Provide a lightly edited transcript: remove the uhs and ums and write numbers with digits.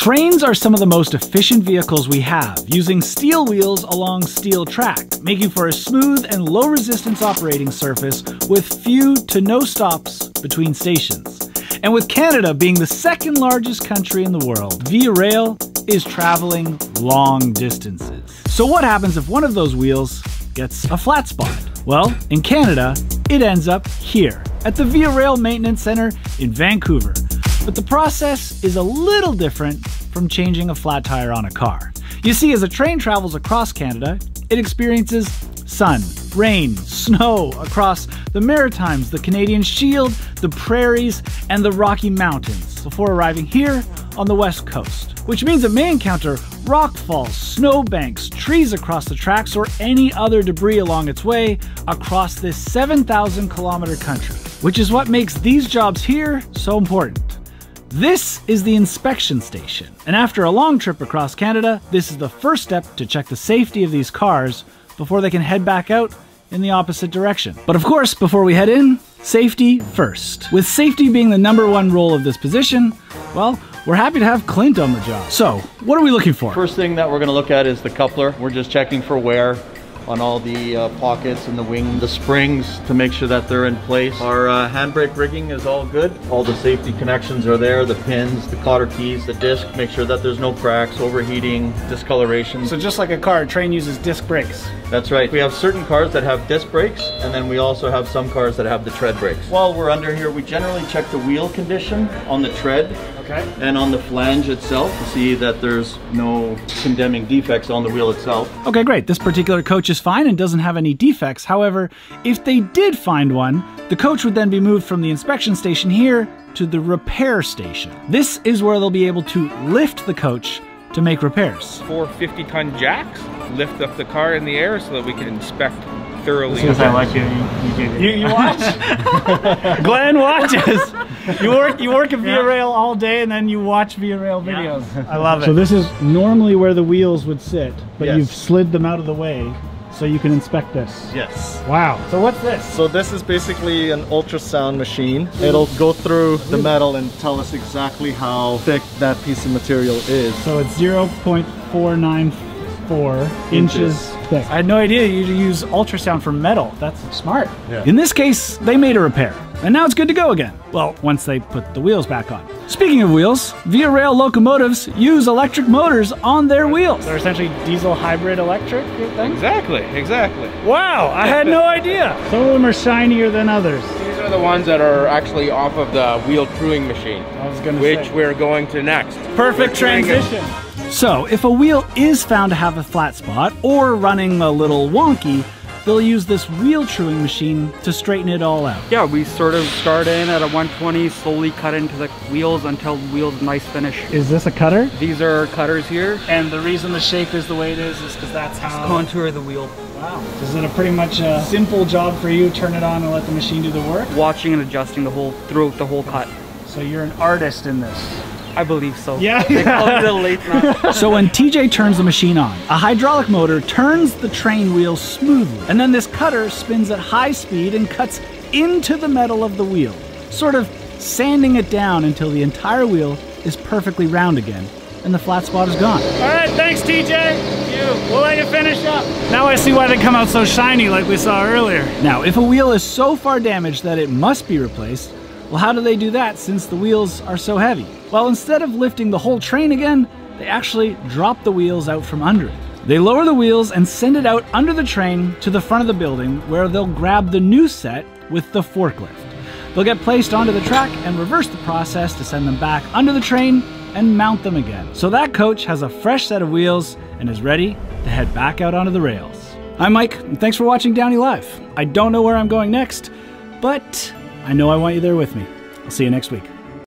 Trains are some of the most efficient vehicles we have, using steel wheels along steel track, making for a smooth and low-resistance operating surface with few to no stops between stations. And with Canada being the second largest country in the world, Via Rail is traveling long distances. So what happens if one of those wheels gets a flat spot? Well, in Canada, it ends up here, at the Via Rail Maintenance Centre in Vancouver. But the process is a little different from changing a flat tire on a car. You see, as a train travels across Canada, it experiences sun, rain, snow across the Maritimes, the Canadian Shield, the Prairies, and the Rocky Mountains before arriving here on the West Coast, which means it may encounter rockfalls, snowbanks, trees across the tracks, or any other debris along its way across this 7,000-kilometer country, which is what makes these jobs here so important. This is the inspection station, and after a long trip across Canada, this is the first step to check the safety of these cars before they can head back out in the opposite direction. But of course, before we head in, safety first. With safety being the #1 role of this position, well, we're happy to have Clint on the job. So, what are we looking for? First thing that we're going to look at is the coupler. We're just checking for wear on all the pockets and the wing, the springs, to make sure that they're in place. Our handbrake rigging is all good. All the safety connections are there, the pins, the cotter keys, the disc, make sure that there's no cracks, overheating, discoloration. So just like a car, a train uses disc brakes. That's right. We have certain cars that have disc brakes, and then we also have some cars that have the tread brakes. While we're under here, we generally check the wheel condition on the tread. Okay. And on the flange itself to see that there's no condemning defects on the wheel itself. Okay, great. This particular coach is fine and doesn't have any defects. However, if they did find one, the coach would then be moved from the inspection station here to the repair station. This is where they'll be able to lift the coach to make repairs. 4 50-ton jacks lift up the car in the air so that we can inspect thoroughly. As I like you watch? Glenn watches. You work at Via Rail all day and then you watch Via Rail videos. Yeah. I love it. So this is normally where the wheels would sit, but you've slid them out of the way so you can inspect this. Yes. Wow. So what's this? So this is basically an ultrasound machine. It'll go through the metal and tell us exactly how thick that piece of material is. So it's 0.494 inches thick. I had no idea you use ultrasound for metal. That's smart. Yeah. In this case, they made a repair. And now it's good to go again. Well, once they put the wheels back on. Speaking of wheels, Via Rail locomotives use electric motors on their wheels. They're essentially diesel hybrid electric things? Exactly, exactly. Wow, I had no idea. Some of them are shinier than others. These are the ones that are actually off of the wheel truing machine. I was gonna say. Which we're going to next. Perfect transition. So, if a wheel is found to have a flat spot or running a little wonky, they'll use this wheel truing machine to straighten it all out. Yeah, we sort of start in at a 120, slowly cut into the wheels until the wheel's nice finish. Is this a cutter? These are cutters here. And the reason the shape is the way it is because that's how... contour of the wheel. Wow. Is it a pretty much a simple job for you? Turn it on and let the machine do the work? Watching and adjusting the whole, throughout the whole cut. So you're an artist in this? I believe so. Yeah. They call it a late night. So when TJ turns the machine on, a hydraulic motor turns the train wheel smoothly, and then this cutter spins at high speed and cuts into the metal of the wheel, sort of sanding it down until the entire wheel is perfectly round again, and the flat spot is gone. All right, thanks TJ. Thank you. We'll let you finish up. Now I see why they come out so shiny like we saw earlier. Now, if a wheel is so far damaged that it must be replaced, well, how do they do that since the wheels are so heavy? Well, instead of lifting the whole train again, they actually drop the wheels out from under it. They lower the wheels and send it out under the train to the front of the building where they'll grab the new set with the forklift. They'll get placed onto the track and reverse the process to send them back under the train and mount them again. So that coach has a fresh set of wheels and is ready to head back out onto the rails. I'm Mike, and thanks for watching Downie Live. I don't know where I'm going next, but I know I want you there with me. I'll see you next week.